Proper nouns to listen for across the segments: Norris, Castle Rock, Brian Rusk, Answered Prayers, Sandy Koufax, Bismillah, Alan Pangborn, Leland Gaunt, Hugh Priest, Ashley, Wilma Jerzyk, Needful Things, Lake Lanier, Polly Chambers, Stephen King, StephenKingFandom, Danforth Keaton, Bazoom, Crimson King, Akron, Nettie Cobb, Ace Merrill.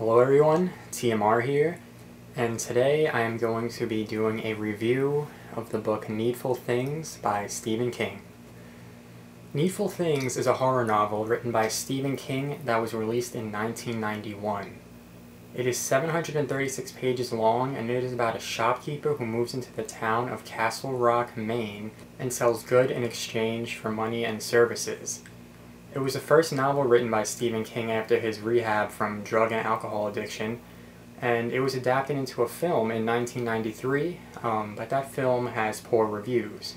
Hello everyone, TMR here, and today I am going to be doing a review of the book Needful Things by Stephen King. Needful Things is a horror novel written by Stephen King that was released in 1991. It is 736 pages long, and it is about a shopkeeper who moves into the town of Castle Rock, Maine, and sells goods in exchange for money and services. It was the first novel written by Stephen King after his rehab from drug and alcohol addiction, and it was adapted into a film in 1993, but that film has poor reviews.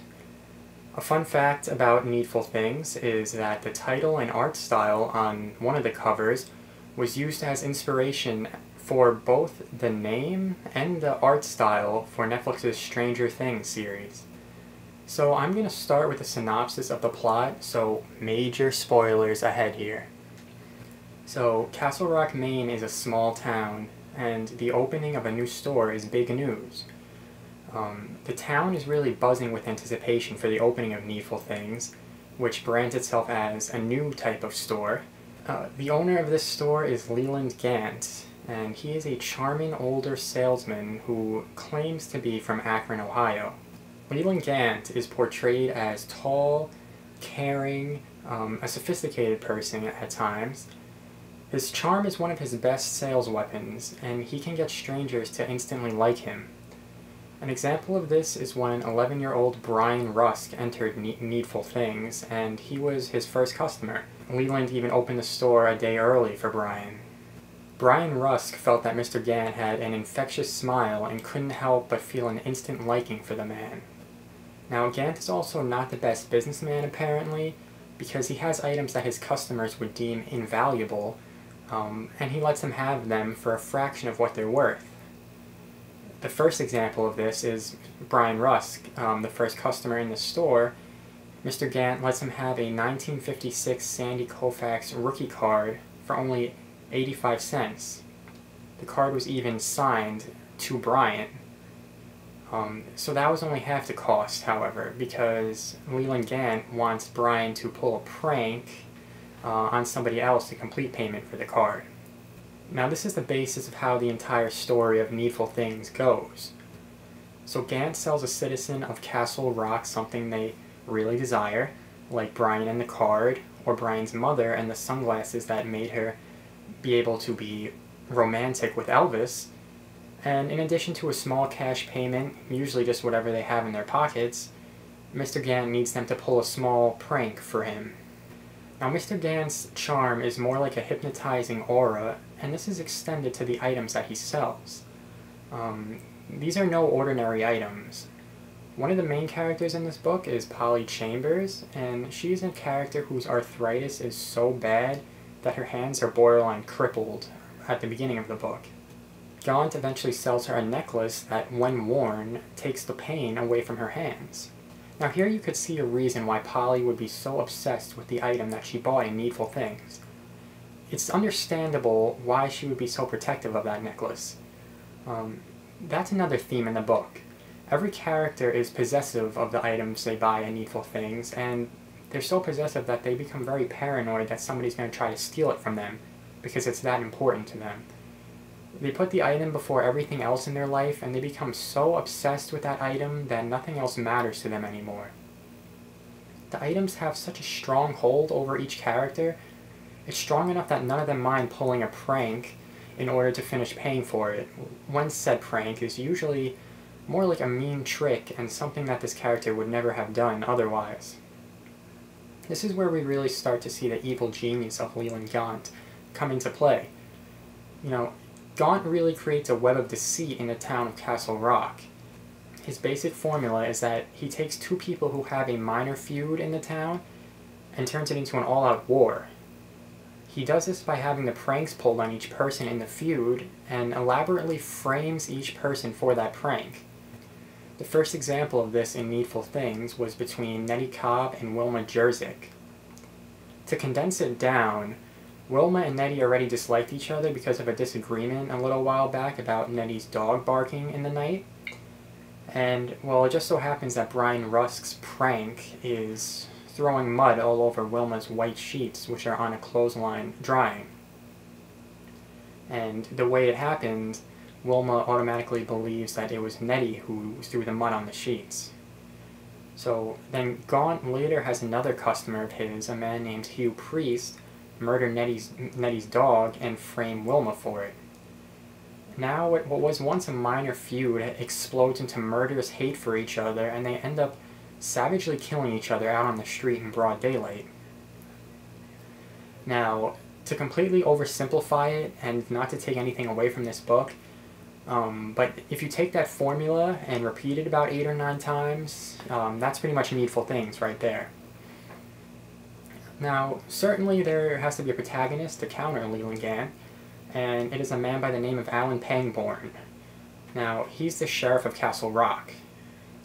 A fun fact about Needful Things is that the title and art style on one of the covers was used as inspiration for both the name and the art style for Netflix's Stranger Things series. So I'm going to start with a synopsis of the plot, so major spoilers ahead here. So Castle Rock, Maine is a small town, and the opening of a new store is big news. The town is really buzzing with anticipation for the opening of Needful Things, which brands itself as a new type of store. The owner of this store is Leland Gaunt, and he is a charming older salesman who claims to be from Akron, Ohio. Leland Gaunt is portrayed as tall, caring, a sophisticated person at times. His charm is one of his best sales weapons, and he can get strangers to instantly like him. An example of this is when 11-year-old Brian Rusk entered Needful Things, and he was his first customer. Leland even opened the store a day early for Brian. Brian Rusk felt that Mr. Gaunt had an infectious smile and couldn't help but feel an instant liking for the man. Now, Gaunt is also not the best businessman, apparently, because he has items that his customers would deem invaluable, and he lets them have them for a fraction of what they're worth. The first example of this is Brian Rusk, the first customer in the store. Mr. Gaunt lets him have a 1956 Sandy Koufax rookie card for only 85 cents. The card was even signed to Brian. So that was only half the cost, however, because Leland Gaunt wants Brian to pull a prank on somebody else to complete payment for the card. Now this is the basis of how the entire story of Needful Things goes. So Gaunt sells a citizen of Castle Rock something they really desire, like Brian and the card, or Brian's mother and the sunglasses that made her be able to be romantic with Elvis, and in addition to a small cash payment, usually just whatever they have in their pockets, Mr. Gaunt needs them to pull a small prank for him. Now Mr. Gaunt's charm is more like a hypnotizing aura, and this is extended to the items that he sells. These are no ordinary items. One of the main characters in this book is Polly Chambers, and she is a character whose arthritis is so bad that her hands are borderline crippled at the beginning of the book. Gaunt eventually sells her a necklace that, when worn, takes the pain away from her hands. Now here you could see a reason why Polly would be so obsessed with the item that she bought in Needful Things. It's understandable why she would be so protective of that necklace. That's another theme in the book. Every character is possessive of the items they buy in Needful Things, and they're so possessive that they become very paranoid that somebody's going to try to steal it from them, because it's that important to them. They put the item before everything else in their life, and they become so obsessed with that item that nothing else matters to them anymore. The items have such a strong hold over each character. It's strong enough that none of them mind pulling a prank in order to finish paying for it. One said prank is usually more like a mean trick and something that this character would never have done otherwise. This is where we really start to see the evil genius of Leland Gaunt come into play. You know, Gaunt really creates a web of deceit in the town of Castle Rock. His basic formula is that he takes two people who have a minor feud in the town and turns it into an all-out war. He does this by having the pranks pulled on each person in the feud and elaborately frames each person for that prank. The first example of this in Needful Things was between Nettie Cobb and Wilma Jerzyk. To condense it down, Wilma and Nettie already disliked each other because of a disagreement a little while back about Nettie's dog barking in the night. And, well, it just so happens that Brian Rusk's prank is throwing mud all over Wilma's white sheets, which are on a clothesline drying. And the way it happened, Wilma automatically believes that it was Nettie who threw the mud on the sheets. So then Gaunt later has another customer of his, a man named Hugh Priest, murder Nettie's dog and frame Wilma for it. Now what was once a minor feud explodes into murderous hate for each other, and they end up savagely killing each other out on the street in broad daylight. Now, to completely oversimplify it, and not to take anything away from this book, but if you take that formula and repeat it about 8 or 9 times, that's pretty much Needful Things right there. Now, certainly there has to be a protagonist to counter Leland Gaunt, and it is a man by the name of Alan Pangborn. Now, he's the sheriff of Castle Rock,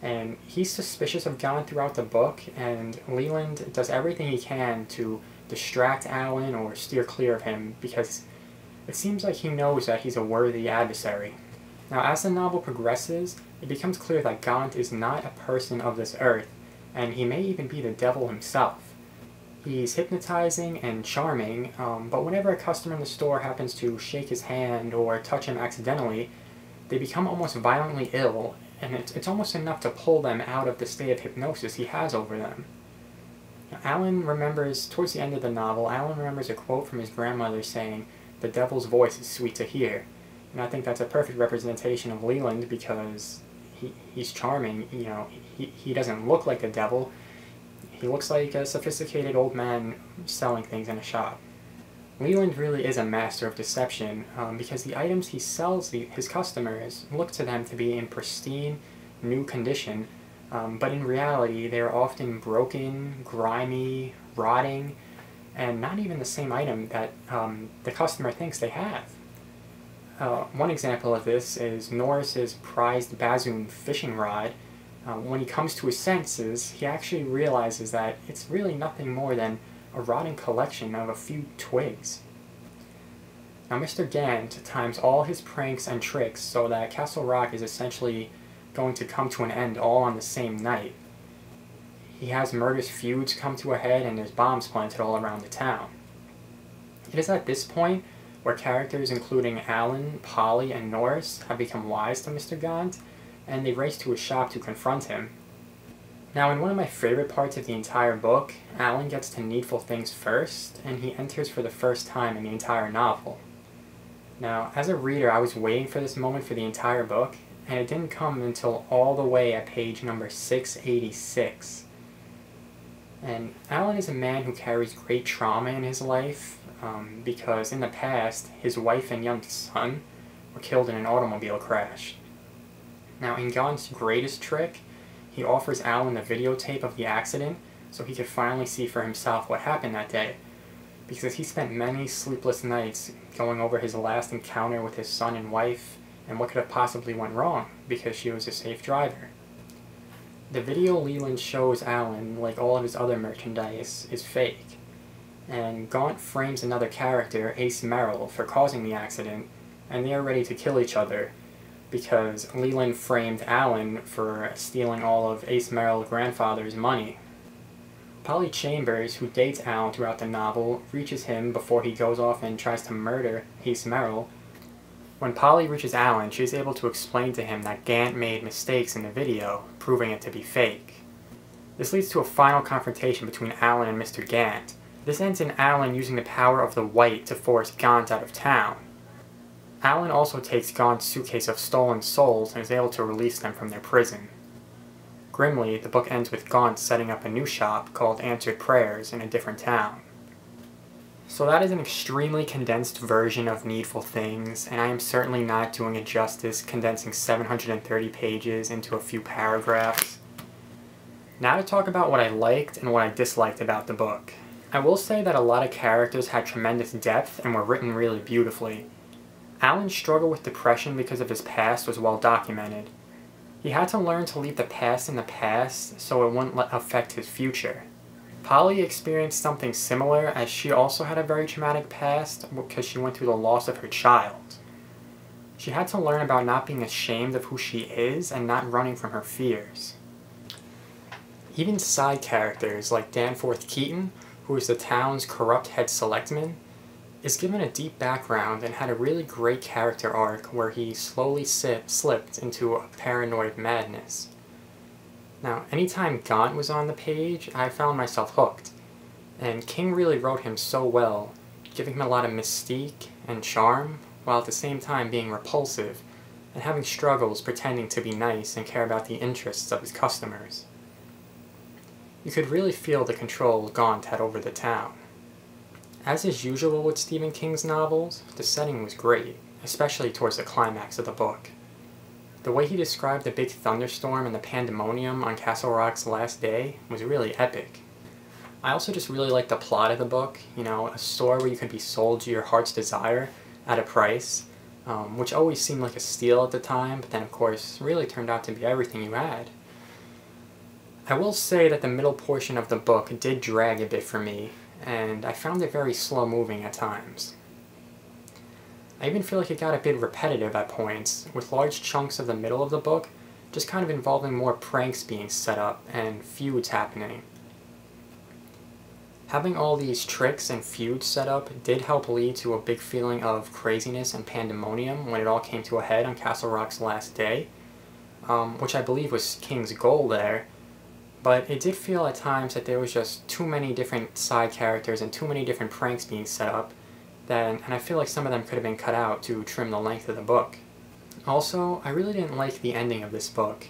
and he's suspicious of Gaunt throughout the book, and Leland does everything he can to distract Alan or steer clear of him, because it seems like he knows that he's a worthy adversary. Now, as the novel progresses, it becomes clear that Gaunt is not a person of this earth, and he may even be the devil himself. He's hypnotizing and charming, but whenever a customer in the store happens to shake his hand or touch him accidentally, they become almost violently ill, and it's almost enough to pull them out of the state of hypnosis he has over them. Alan remembers, towards the end of the novel, Alan remembers a quote from his grandmother saying, "The devil's voice is sweet to hear," and I think that's a perfect representation of Leland, because he's charming, you know, he doesn't look like a devil, he looks like a sophisticated old man selling things in a shop. Leland really is a master of deception, because the items he sells his customers look to them to be in pristine, new condition, but in reality they are often broken, grimy, rotting, and not even the same item that the customer thinks they have. One example of this is Norris's prized Bazoom fishing rod. When he comes to his senses, he actually realizes that it's really nothing more than a rotting collection of a few twigs. Now, Mr. Gaunt times all his pranks and tricks so that Castle Rock is essentially going to come to an end all on the same night. He has murderous feuds come to a head, and there's bombs planted all around the town. It is at this point where characters including Alan, Polly, and Norris have become wise to Mr. Gaunt, and they race to his shop to confront him. Now, in one of my favorite parts of the entire book, Alan gets to Needful Things first, and he enters for the first time in the entire novel. Now, as a reader, I was waiting for this moment for the entire book, and it didn't come until all the way at page number 686. And Alan is a man who carries great trauma in his life, because in the past, his wife and young son were killed in an automobile crash. Now, in Gaunt's greatest trick, he offers Alan a videotape of the accident so he could finally see for himself what happened that day, because he spent many sleepless nights going over his last encounter with his son and wife and what could have possibly went wrong, because she was a safe driver. The video Leland shows Alan, like all of his other merchandise, is fake, and Gaunt frames another character, Ace Merrill, for causing the accident, and they are ready to kill each other, because Leland framed Alan for stealing all of Ace Merrill's grandfather's money. Polly Chambers, who dates Alan throughout the novel, reaches him before he goes off and tries to murder Ace Merrill. When Polly reaches Alan, she's able to explain to him that Gaunt made mistakes in the video, proving it to be fake. This leads to a final confrontation between Alan and Mr. Gaunt. This ends in Alan using the power of the white to force Gaunt out of town. Alan also takes Gaunt's suitcase of stolen souls and is able to release them from their prison. Grimly, the book ends with Gaunt setting up a new shop called Answered Prayers in a different town. So that is an extremely condensed version of Needful Things, and I am certainly not doing it justice condensing 730 pages into a few paragraphs. Now to talk about what I liked and what I disliked about the book. I will say that a lot of characters had tremendous depth and were written really beautifully. Alan's struggle with depression because of his past was well documented. He had to learn to leave the past in the past so it wouldn't affect his future. Polly experienced something similar, as she also had a very traumatic past because she went through the loss of her child. She had to learn about not being ashamed of who she is and not running from her fears. Even side characters like Danforth Keaton, who is the town's corrupt head selectman, is given a deep background and had a really great character arc where he slowly slipped into a paranoid madness. Now, anytime Gaunt was on the page, I found myself hooked, and King really wrote him so well, giving him a lot of mystique and charm, while at the same time being repulsive, and having struggles pretending to be nice and care about the interests of his customers. You could really feel the control Gaunt had over the town. As is usual with Stephen King's novels, the setting was great, especially towards the climax of the book. The way he described the big thunderstorm and the pandemonium on Castle Rock's last day was really epic. I also just really liked the plot of the book, you know, a store where you could be sold to your heart's desire at a price, which always seemed like a steal at the time, but then of course really turned out to be everything you had. I will say that the middle portion of the book did drag a bit for me, and I found it very slow-moving at times. I even feel like it got a bit repetitive at points, with large chunks of the middle of the book just kind of involving more pranks being set up and feuds happening. Having all these tricks and feuds set up did help lead to a big feeling of craziness and pandemonium when it all came to a head on Castle Rock's last day, which I believe was King's goal there. But it did feel at times that there was just too many different side characters and too many different pranks being set up, and I feel like some of them could have been cut out to trim the length of the book. Also, I really didn't like the ending of this book.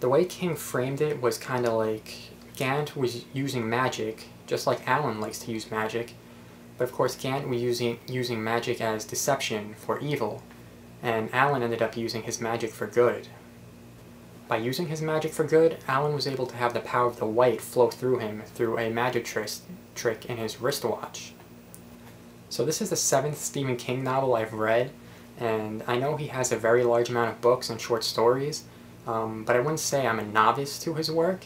The way King framed it was kind of like Gaunt was using magic, just like Alan likes to use magic, but of course Gaunt was using magic as deception for evil, and Alan ended up using his magic for good. By using his magic for good, Alan was able to have the power of the white flow through him through a magic trick in his wristwatch. So this is the 7th Stephen King novel I've read, and I know he has a very large amount of books and short stories, but I wouldn't say I'm a novice to his work,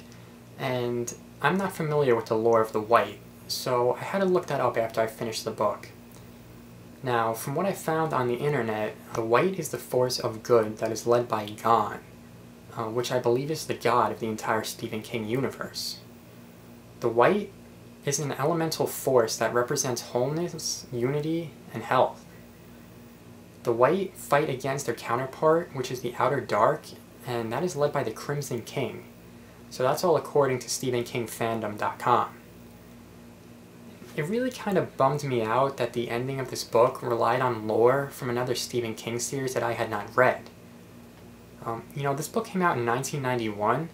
and I'm not familiar with the lore of the white, so I had to look that up after I finished the book. Now, from what I found on the internet, the white is the force of good that is led by Gaunt, which I believe is the god of the entire Stephen King universe. The white is an elemental force that represents wholeness, unity, and health. The white fight against their counterpart, which is the outer dark, and that is led by the Crimson King. So that's all according to StephenKingFandom.com. It really kind of bummed me out that the ending of this book relied on lore from another Stephen King series that I had not read. You know, this book came out in 1991,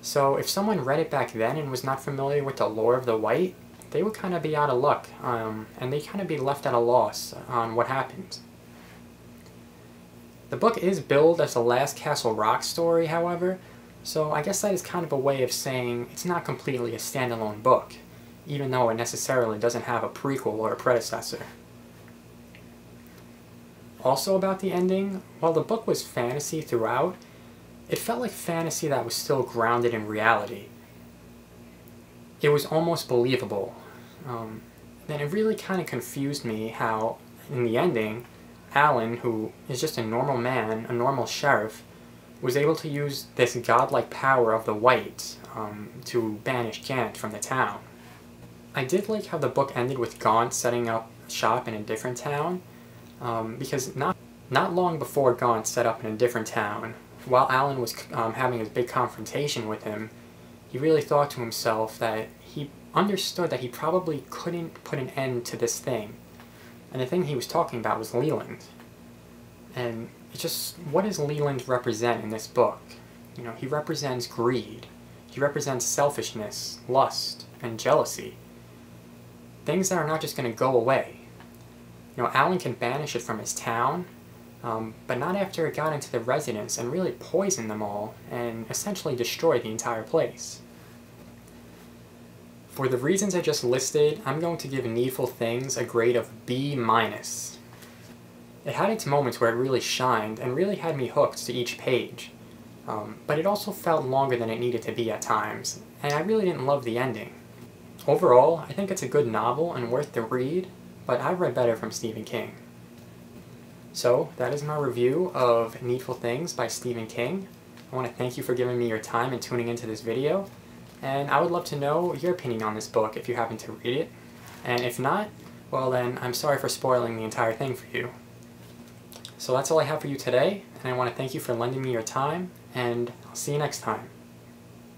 so if someone read it back then and was not familiar with the lore of the white, they would kind of be out of luck, and they'd kind of be left at a loss on what happened. The book is billed as the last Castle Rock story, however, so I guess that is kind of a way of saying it's not completely a standalone book, even though it necessarily doesn't have a prequel or a predecessor. Also about the ending, while the book was fantasy throughout, it felt like fantasy that was still grounded in reality. It was almost believable. Then it really kind of confused me how, in the ending, Alan, who is just a normal man, a normal sheriff, was able to use this godlike power of the white to banish Gaunt from the town. I did like how the book ended with Gaunt setting up shop in a different town, because not long before Gaunt set up in a different town, while Alan was having his big confrontation with him, he really thought to himself that he understood that he probably couldn't put an end to this thing. And the thing he was talking about was Leland. And it's just, what does Leland represent in this book? You know, he represents greed. He represents selfishness, lust, and jealousy. Things that are not just going to go away. You know, Alan can banish it from his town, but not after it got into the residents and really poisoned them all and essentially destroyed the entire place. For the reasons I just listed, I'm going to give Needful Things a grade of B-. It had its moments where it really shined and really had me hooked to each page, but it also felt longer than it needed to be at times, and I really didn't love the ending. Overall, I think it's a good novel and worth the read, but I've read better from Stephen King. So, that is my review of Needful Things by Stephen King. I want to thank you for giving me your time and tuning into this video, and I would love to know your opinion on this book if you happen to read it, and if not, Well then, I'm sorry for spoiling the entire thing for you. So that's all I have for you today, and I want to thank you for lending me your time, and I'll see you next time.